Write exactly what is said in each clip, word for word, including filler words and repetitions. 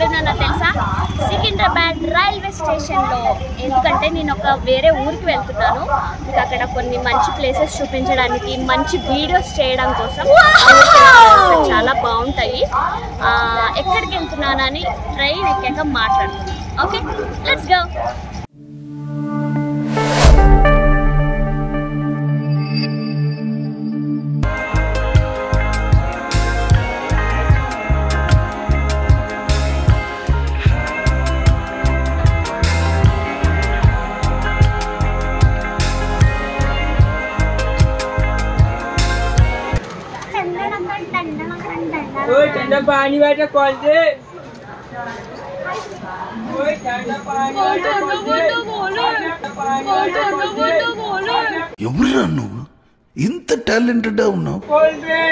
Secunderabad railway station lo. Endukante nenu oka vere ooriki veltunnanu. Akkada konni manchi places chupinchadaniki, manchi videos cheyadam kosam. Chaala baguntayi. Ah, ekkadiki veltunnanu ani train ekkaka maatladam. Okay, let's go. पानी वाला call दे ओए ठंडा पानी वाला बोलो बोलो बोलो बोलो एवरा नु ఇంత టాలెంటెడ్ అవునా कॉल दे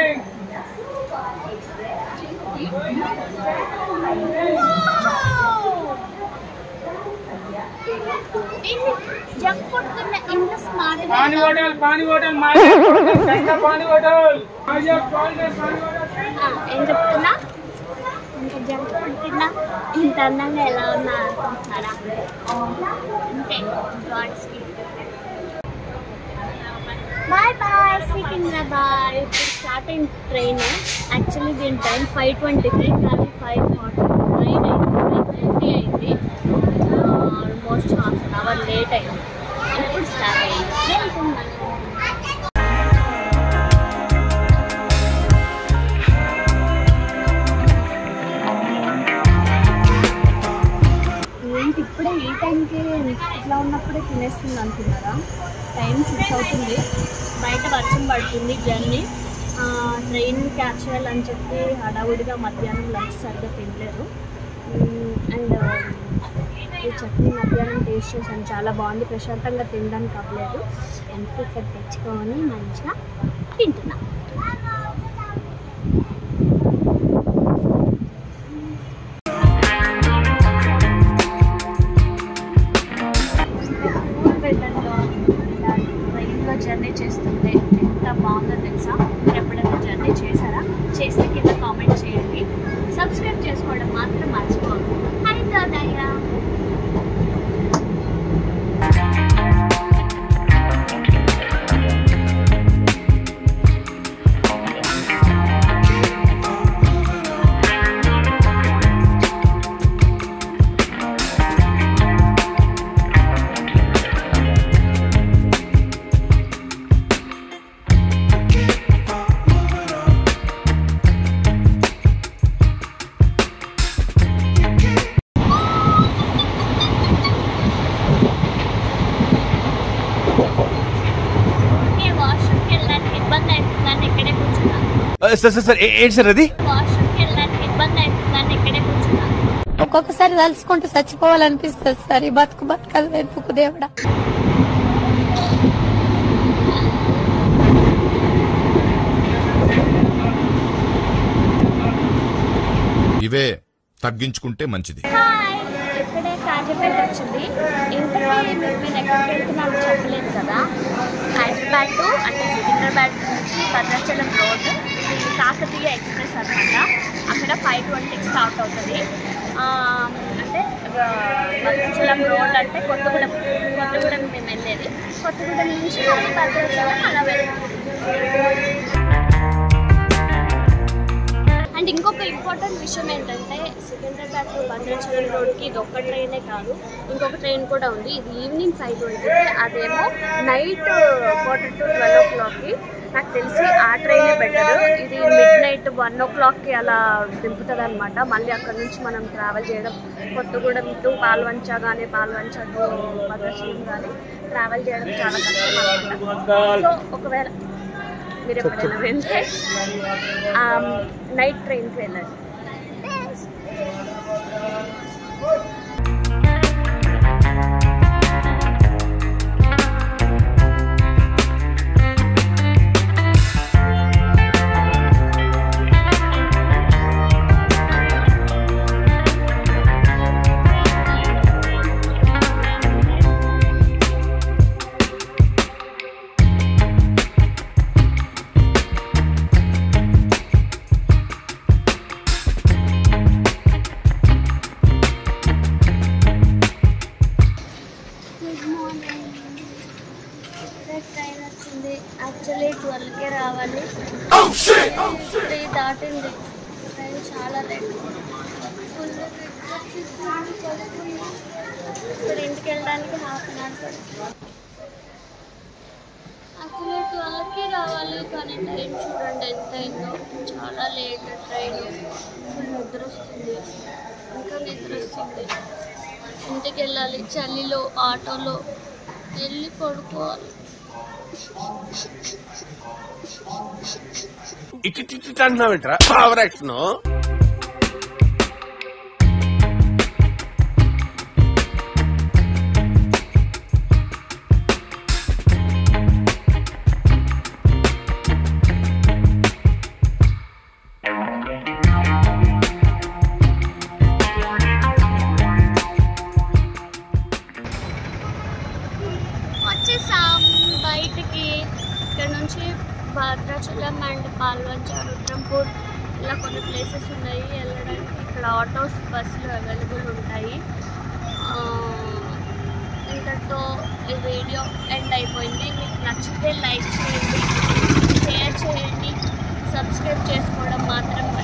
इन जंक फूड करना इंत स्मार्ट पानी बोतल पानी बोतल माजा पानी बोतल माजा कॉल दे पानी बोतल ఏం చెప్తున్నా ఇంత జంక్ ఫుడ్ తిన్నా ఇంత అందంగా ఎలా ఉన్నా అనుకుంటున్నారా అంతే God's gift bye bye Secunderabad ఇప్పుడు స్టార్ట్ అయిన ట్రైన్ యాక్చువల్లీ దీని టైం ఫైవ్ ట్వంటీకి కానీ ఫైవ్ ఫార్టీ ట్రైన్ అయింది ఫైవ్ ఫిఫ్టీ అయింది almost half an hour late అయింది ఇప్పుడు స్టార్ట్ అయింది వెళ్తున్నాను ఉన్నప్పుడే తినేస్తుంది అనుకున్నారా టైం సిక్స్ అవుతుంది బయట వర్షం పడుతుంది జర్నీ ట్రైన్ క్యాచ్ చేయాలని చెప్పి హడావుడిగా మధ్యాహ్నం లంచ్ సరిగ్గా తినలేరు అండ్ ఈ చట్నీ మధ్యాహ్నం టేస్ట్ చేసాను చాలా బాగుంది ప్రశాంతంగా తినడానికి అవ్వలేదు అందుకే ఇక్కడ తెచ్చుకొని మంచిగా తింటున్నా ఒక్కొక్కసారి తలుచుకుంటూ చచ్చిపోవాలనిపిస్తుంది సార్ ఈ బతుకు బతకదు ఎందుకు దేవుడా ఇవే తగ్గించుకుంటే మంచిది ఇక్కడే కాజీపేట వచ్చింది ఇంకా మేము ఎక్కడికి వెళ్తున్నాం చెప్పలేదు కదా హైదరాబాద్ టు అంటే సికింద్రాబాద్ నుంచి భద్రాచలం రోడ్ కాకతీయ ఎక్స్ప్రెస్ అనమాట అక్కడ ఫైవ్ ట్వంటీకి స్టార్ట్ అవుతుంది అంటే భద్రాచలం రోడ్ అంటే కొత్తగూడెం కొత్తగూడెం మేము వెళ్ళేది కొత్తగూడెం నుంచి భద్రాచలం అలా వెళ్తాం అండ్ ఇంకొక ఇంపార్టెంట్ విషయం ఏంటంటే సికింద్రాబాద్ టు భద్రాచలం రోడ్కి ఇది ఒక్క ట్రైనే కాదు ఇంకొక ట్రైన్ కూడా ఉంది ఇది ఈవినింగ్ ఫైవ్ ట్వంటీకి అదేమో నైట్ క్వార్టర్ టు ట్వెల్వ్ ఓ క్లాక్కి నాకు తెలిసి ఆ ట్రైనే బెటర్ ఇది మిడ్ నైట్ వన్ ఓ క్లాక్కి అలా దింపుతుంది అనమాట మళ్ళీ అక్కడ నుంచి మనం ట్రావెల్ చేయడం కొత్తగూడెం టు పాల్వంచ కానీ పాల్వంచ టు భద్రాచలం కానీ ట్రావెల్ చేయడం చాలా కష్టం అనమాట సో ఒకవేళ మీరు ఎప్పుడైనా వెళ్తే నైట్ ట్రైన్కి వెళ్ళాలి ఉంటాయి చాలా రెడ్ ఫుల్ చూసుకుని కొడుకుని ఇక్కడ ఇంటికి వెళ్ళడానికి హాఫ్ అన్ అవర్ పడుతుంది. అసలు ట్వెల్వ్కి రావాలి కానీ ట్రైన్ చూడండి ఎంత అయిందో, చాలా లేట్ ట్రైన్. ఫుల్ నిద్ర వస్తుంది, ఇంకా నిద్ర వస్తుంది. ఇంటికి వెళ్ళాలి, చలిలో ఆటోలో వెళ్ళి పడుకోవాలి. భద్రాచలం అండ్ పాల్వన్ రుద్రంపూర్ ఇలా కొన్ని ప్లేసెస్ ఉన్నాయి వెళ్ళడానికి. ఇక్కడ ఆటోస్ బస్సులు అవైలబుల్ ఉంటాయి. ఇంతటితో ఈ వీడియో ఎండ్ అయిపోయింది. మీకు నచ్చితే లైక్ చేయండి, షేర్ చేయండి, సబ్స్క్రైబ్ చేసుకోవడం మాత్రం